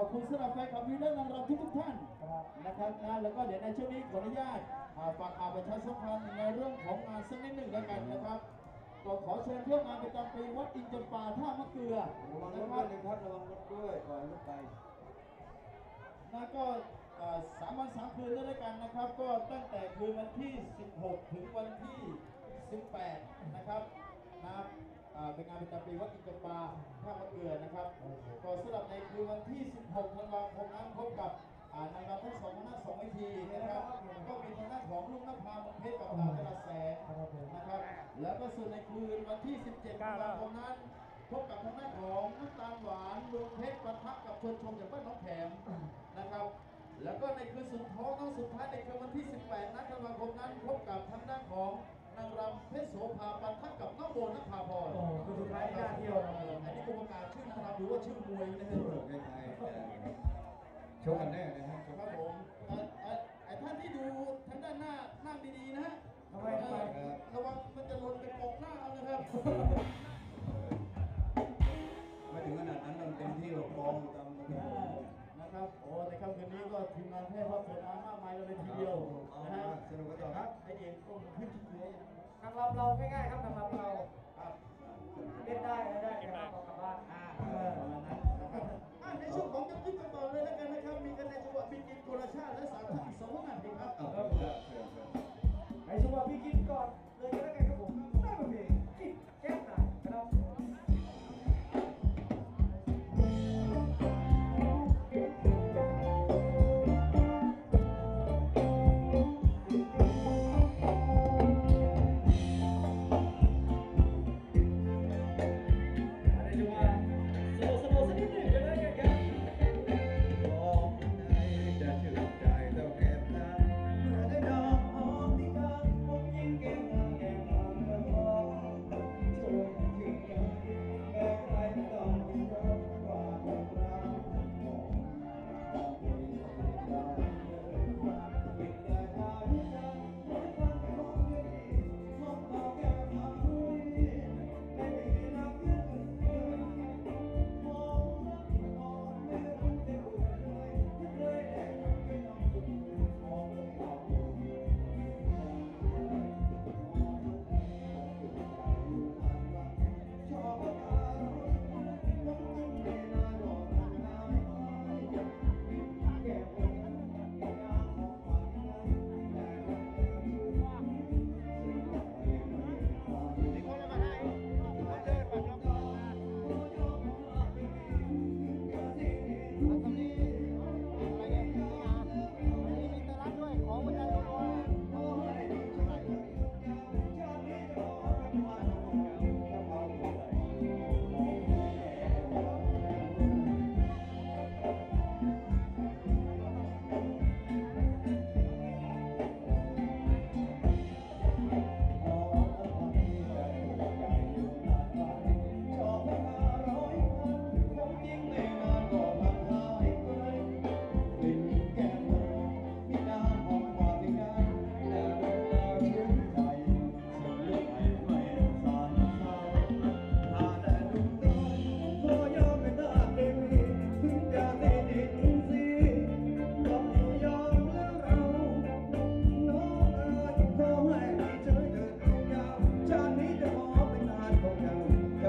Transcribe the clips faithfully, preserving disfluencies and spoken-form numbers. ขอบคุณสำหรับแฟนคลับวิวและนางรำทุกท่านนะครับนะแล้วก็เดี๋ยวในช่วงนี้ขออนุญาตฝากข่าวประชาสัมพันธ์ในเรื่องของงานสักนิดหนึ่งแล้วกันนะครับก็ขอเชิญเพื่อนมาประจำปีวัดอินทร์ป่าท่ามะเกลือระวังรถด้วยนะครับระวังรถด้วยปล่อยรถไปนะก็สามวันสามคืนด้วยกันนะครับก็ตั้งแต่คืนวันที่สิบหกถึงวันที่สิบแปดนะครับนะเป็นงานประจำปีวัดอินทร์ป่าท่ามะเกลือนะครับก็สำหรับในคืนวันที่สิบหกธันวาคมนั้นพบกับนางรำทั้งสองคณะสองเวทีนะครับก็มีทางด้านของลุงนภาบุญเพชรกับดาวกระแสนะครับแล้วก็ส่วนในคืนวันที่สิบเจ็ดธันวาคมนั้นพบกับทางด้านของน้ำตาลหวานบุญเพชรปะทะกับชวนชมจากบ้านน้องแขมนะครับแล้วก็ในคืนสุดท้องน้องสุดท้ายในคืนวันที่สิบแปดธันวาคมนั้นพบกับทางด้านของนางรำเพชรโสภาปะทะกับน้องโบนภาพรคือสุดท้ายญาติเที่ยวอันนี้กรรมการชื่อนางรำหรือว่าชื่อมวยนะฮะโชว์กันแน่นะฮะครับผมไอ้ท่านที่ดูท่านด้านหน้านั่งดีๆนะฮะระวังมันจะหล่นไปปกหน้าเอานะครับไม่ถึงขนาดนั้นมันเต็มที่หรอกฟองตามนะครับโอ้ในค่ำคืนนี้ก็ทีมงานแพทย์ว่าเปิดมามากมายเลยทีเดียวนะฮะสนุกกันต่อครับไอเองก็ขึ้นเยอะทางเราเราง่ายๆครับทางเราเราเล่นได้ได้ครับกลับบ้านอ่าอ่าในช่วงของการกินกันต่อเลยแล้วกันนะครับมีกันในช่วงว่าพี่กินโกลาชาและสามท่านสองท่านเองครับในช่วงว่าพี่กินก่อนเลยแล้วกันครับผมได้ไหมพี่กินแก้มไหนครับ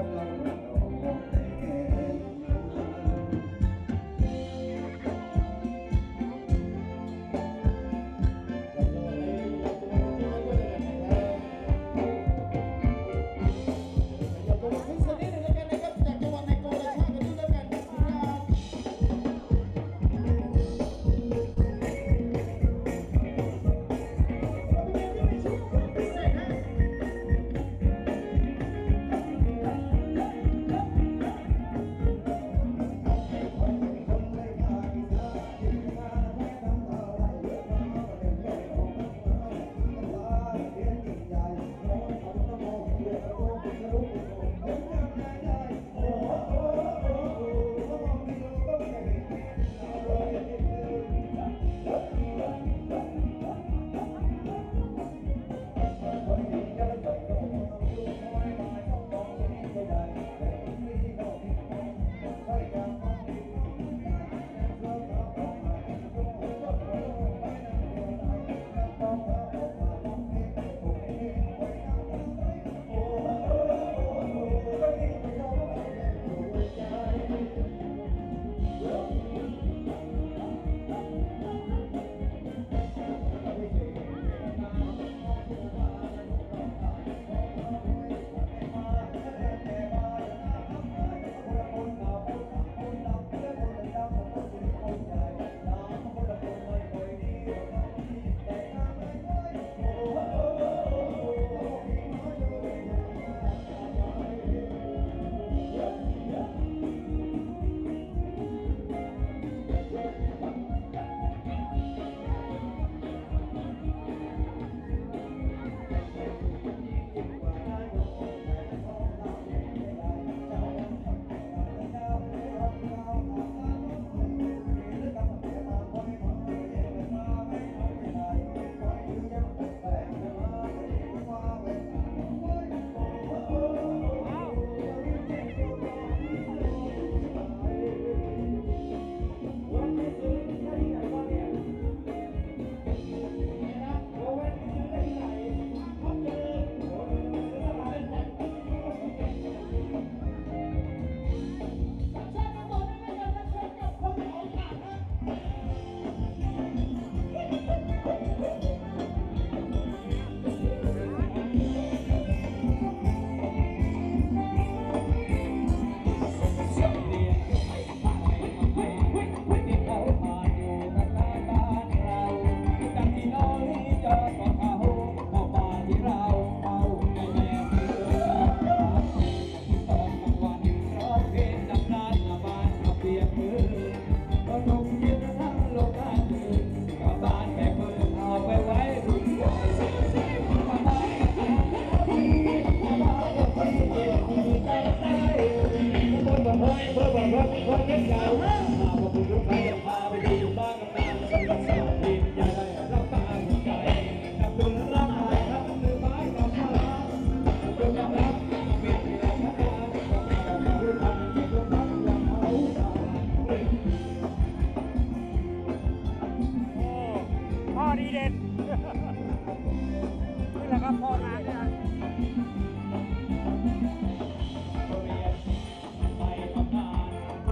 Hãy subscribe cho kênh Ghiền Mì Gõ để không bỏ lỡ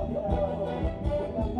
những video hấp dẫn.